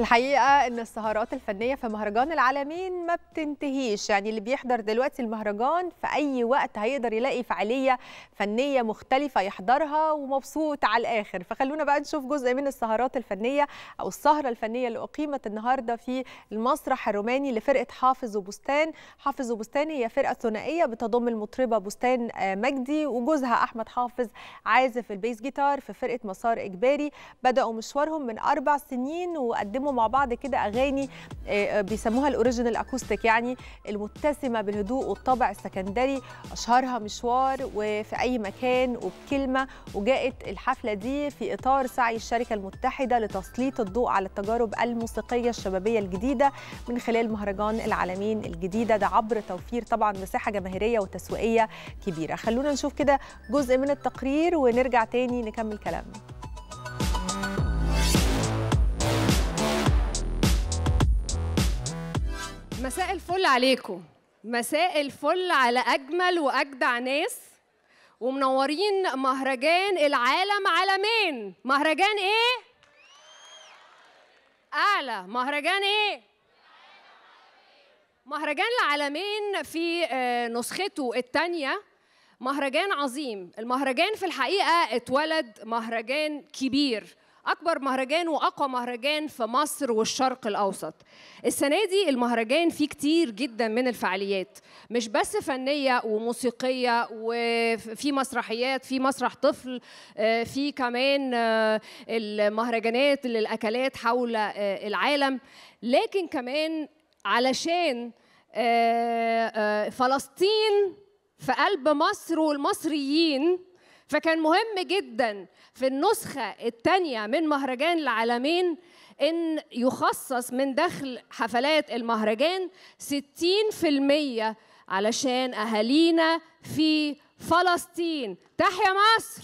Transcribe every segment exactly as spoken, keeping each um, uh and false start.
الحقيقة إن السهرات الفنية في مهرجان العلمين ما بتنتهيش، يعني اللي بيحضر دلوقتي المهرجان في أي وقت هيقدر يلاقي فعالية فنية مختلفة يحضرها ومبسوط على الآخر. فخلونا بقى نشوف جزء من السهرات الفنية أو السهرة الفنية اللي أقيمت النهاردة في المسرح الروماني لفرقة حافظ وبستان. حافظ وبستان هي فرقة ثنائية بتضم المطربة بستان مجدي وجوزها أحمد حافظ عازف البيس جيتار في فرقة مسار اجباري. بدأوا مشوارهم من أربع سنين وقدموا مع بعض كده اغاني بيسموها الاوريجينال اكوستيك، يعني المتسمه بالهدوء والطابع السكندري، اشهرها مشوار وفي اي مكان وبكلمه. وجاءت الحفله دي في اطار سعي الشركه المتحده لتسليط الضوء على التجارب الموسيقيه الشبابيه الجديده من خلال مهرجان العلمين الجديده، ده عبر توفير طبعا مساحه جماهيريه وتسويقيه كبيره. خلونا نشوف كده جزء من التقرير ونرجع تاني نكمل كلامنا. مساء الفل عليكم، مساء الفل على أجمل وأجدع ناس ومنورين مهرجان العالم علمين. مهرجان إيه؟ أعلى. مهرجان إيه؟ مهرجان العالمين في نسخته الثانية، مهرجان عظيم. المهرجان في الحقيقة اتولد مهرجان كبير، أكبر مهرجان وأقوى مهرجان في مصر والشرق الأوسط. السنة دي المهرجان فيه كتير جدا من الفعاليات، مش بس فنية وموسيقية، وفي مسرحيات، في مسرح طفل، في كمان المهرجانات للأكلات حول العالم. لكن كمان علشان فلسطين في قلب مصر والمصريين، فكان مهم جدا في النسخة الثانية من مهرجان العالمين إن يخصص من دخل حفلات المهرجان ستين في المية علشان أهالينا في فلسطين. تحيا مصر!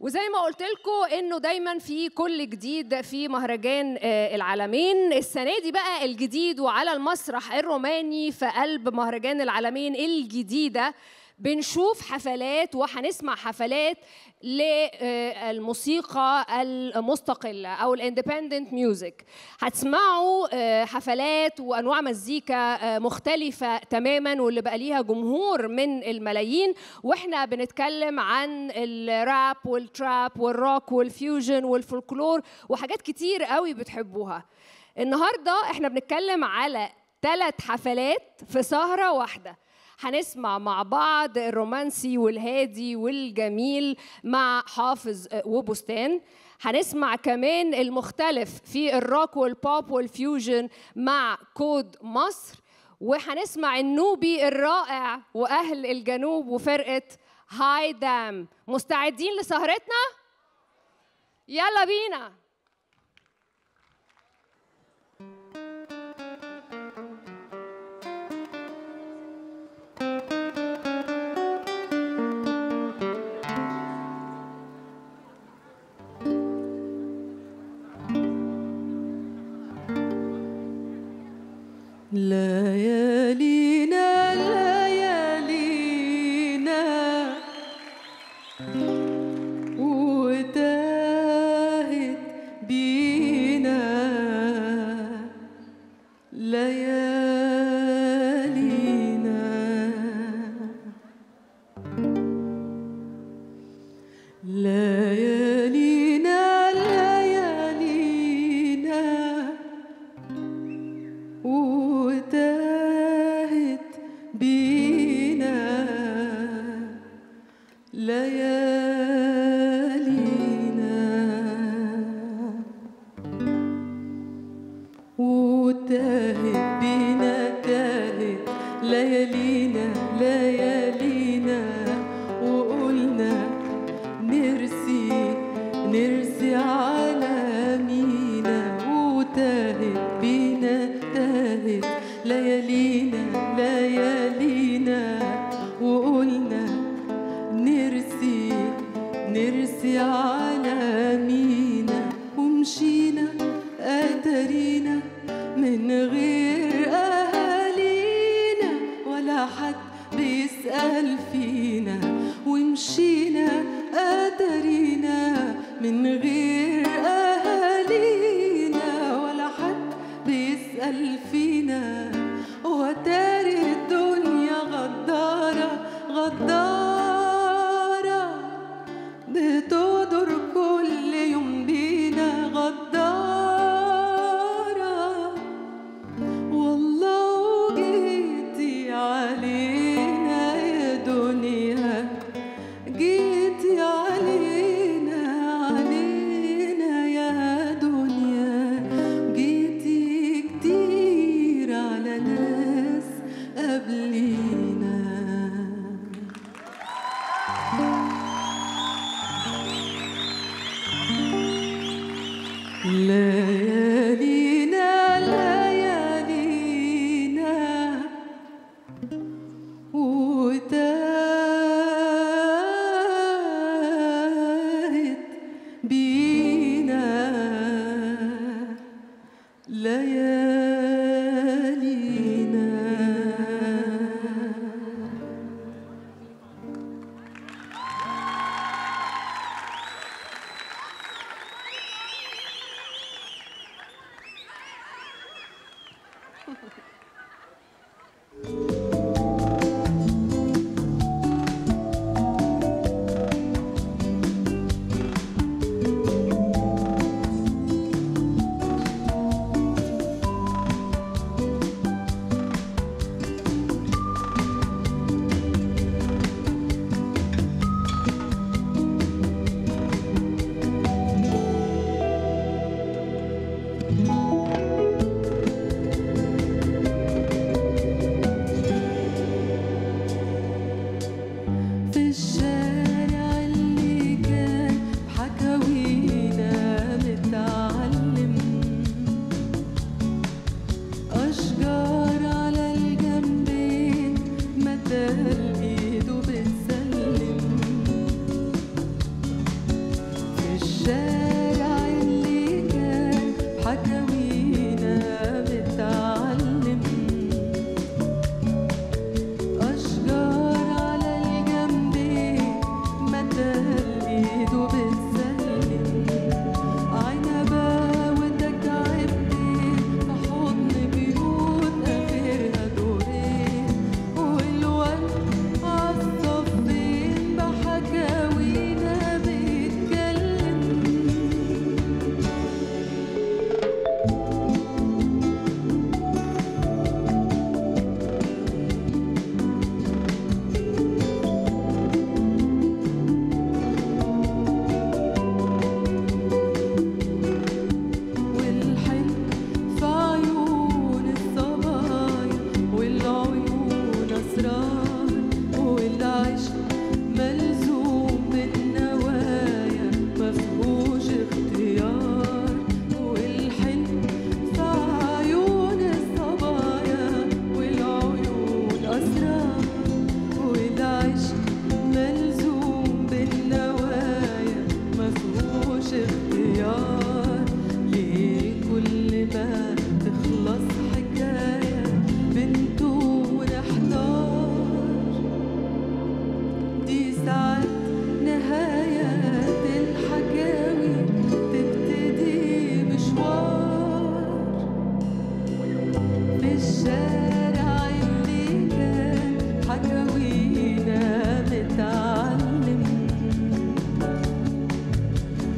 وزي ما قلت لكم إنه دايما في كل جديد في مهرجان العلمين. السنة دي بقى الجديد وعلى المسرح الروماني في قلب مهرجان العلمين الجديدة بنشوف حفلات وهنسمع حفلات للموسيقى المستقلة أو الاندبندنت ميوزك. هتسمعوا حفلات وأنواع مزيكا مختلفة تماما واللي بقى ليها جمهور من الملايين، وإحنا بنتكلم عن الراب والتراب والروك والفيوجن والفولكلور وحاجات كتير قوي بتحبوها. النهاردة إحنا بنتكلم على ثلاث حفلات في سهرة واحدة. هنسمع مع بعض الرومانسي والهادي والجميل مع حافظ وبستان، هنسمع كمان المختلف في الروك والبوب والفيوجن مع كود مصر، وهنسمع النوبي الرائع وأهل الجنوب وفرقة هاي دام. مستعدين لسهرتنا؟ يلا بينا. ليالينا ليالينا وتاهت بينا ليالينا ليالينا وتاهت بينا تاهت ليالينا ليالينا وقلنا نرسي نرسي على مينا. وتاهت بينا تاهت ليالينا ليالينا وقلنا نرسي نرسي على مينا. ومشينا قادرينا من غير أهالينا ولا حد بيسأل فينا، ومشينا قادرينا من غير أهالينا ولا حد بيسأل فينا. وتاري الدنيا غدارة غدارة بتدور كل يوم بينا غدارة. والله جيتي علينا يا دنيا، جيتي علينا علينا يا دنيا. جيتي كتير على ناس قبلينا. ليالينا ليالينا وتاهت بينا ليالينا.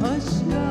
Let's go.